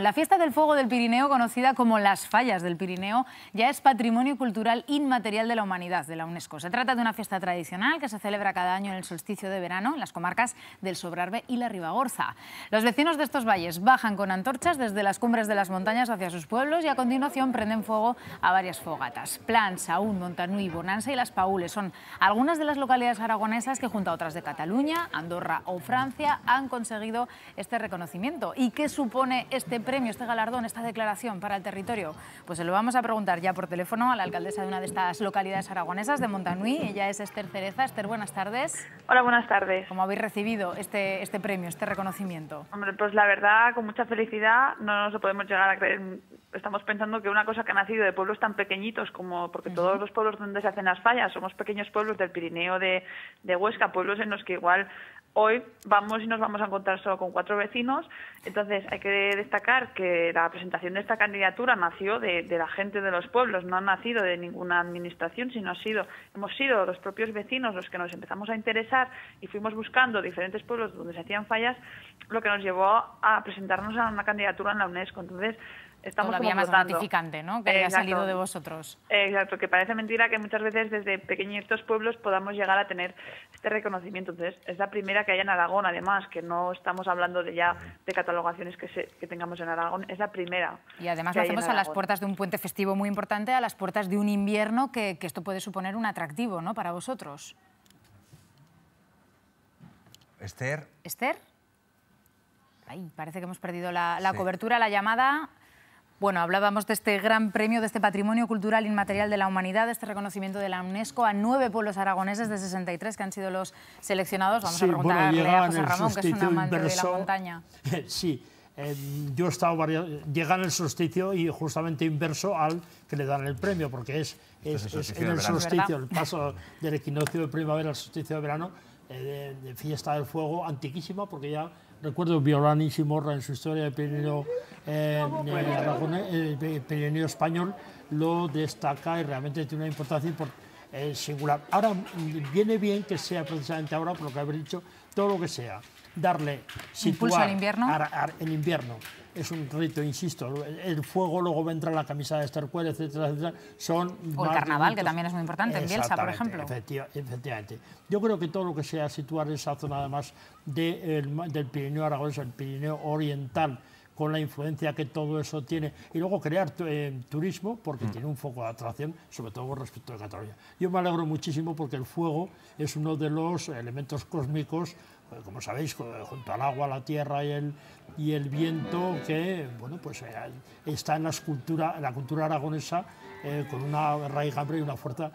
La fiesta del fuego del Pirineo, conocida como Las Fallas del Pirineo, ya es patrimonio cultural inmaterial de la humanidad, de la UNESCO. Se trata de una fiesta tradicional que se celebra cada año en el solsticio de verano en las comarcas del Sobrarbe y la Ribagorza. Los vecinos de estos valles bajan con antorchas desde las cumbres de las montañas hacia sus pueblos y a continuación prenden fuego a varias fogatas. Plan, Sahún, Montanuy, Bonansa y Laspaúles son algunas de las localidades aragonesas que, junto a otras de Cataluña, Andorra o Francia, han conseguido este reconocimiento. ¿Y qué supone este galardón, esta declaración para el territorio? Pues se lo vamos a preguntar ya por teléfono a la alcaldesa de una de estas localidades aragonesas, de Montanuy. Ella es Esther Cereza. Esther, buenas tardes. Hola, buenas tardes. ¿Cómo habéis recibido este premio, este reconocimiento? Hombre, pues la verdad, con mucha felicidad. No nos lo podemos llegar a creer. Estamos pensando que una cosa que ha nacido de pueblos tan pequeñitos como... Porque todos los pueblos donde se hacen las fallas somos pequeños pueblos del Pirineo, de Huesca, pueblos en los que igual... Hoy vamos y nos vamos a encontrar solo con 4 vecinos, entonces hay que destacar que la presentación de esta candidatura nació de la gente de los pueblos, no ha nacido de ninguna administración, sino hemos sido los propios vecinos los que nos empezamos a interesar y fuimos buscando diferentes pueblos donde se hacían fallas, lo que nos llevó a presentarnos a una candidatura en la UNESCO. Entonces, estamos todavía más gratificante, ¿no?, que haya salido de vosotros. Exacto, que parece mentira que muchas veces desde pequeñitos pueblos podamos llegar a tener este reconocimiento. Entonces, es la primera que haya en Aragón, además, que no estamos hablando de catalogaciones que tengamos en Aragón, es la primera. Y además lo hacemos a las puertas de un puente festivo muy importante, a las puertas de un invierno, que esto puede suponer un atractivo, ¿no?, para vosotros. Esther. ¿Esther? Ay, parece que hemos perdido la cobertura, la llamada... Bueno, hablábamos de este gran premio, de este patrimonio cultural inmaterial de la humanidad, de este reconocimiento de la UNESCO a 9 pueblos aragoneses de 63 que han sido los seleccionados. Vamos a preguntarle a José Ramón, que es un amante inverso de la montaña. Sí, yo he estado varias... Llegan el solsticio y justamente inverso al que le dan el premio, porque es en el solsticio, el paso del equinoccio de primavera al solsticio de verano, de fiesta del fuego antiquísima, porque ya... Recuerdo Violán y Simorra en su historia del Pirineo, Pirineo español, lo destaca y realmente tiene una importancia singular. Ahora viene bien que sea precisamente ahora, por lo que habéis dicho, todo lo que sea darle impulso al invierno. En invierno es un rito, insisto, el fuego, luego vendrá la camisa de Estercuer, etcétera, etcétera. O el carnaval, que también es muy importante, en Bielsa, por ejemplo. Efectivamente. Yo creo que todo lo que sea situar esa zona, además del Pirineo aragonés, el Pirineo oriental, con la influencia que todo eso tiene, y luego crear turismo, porque tiene un foco de atracción, sobre todo con respecto a Cataluña. Yo me alegro muchísimo porque el fuego es uno de los elementos cósmicos, como sabéis, junto al agua, la tierra y el viento, que bueno, pues, está en la cultura aragonesa con una raigambre y una fuerza.